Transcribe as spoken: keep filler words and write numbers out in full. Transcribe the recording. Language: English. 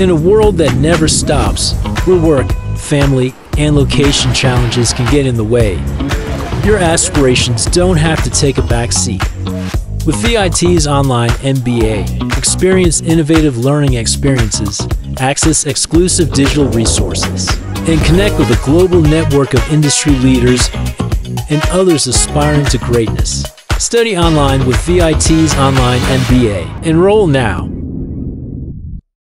In a world that never stops, where work, family, and location challenges can get in the way, your aspirations don't have to take a back seat. With V I T's online M B A, experience innovative learning experiences, access exclusive digital resources, and connect with a global network of industry leaders and others aspiring to greatness. Study online with V I T's online M B A. Enroll now.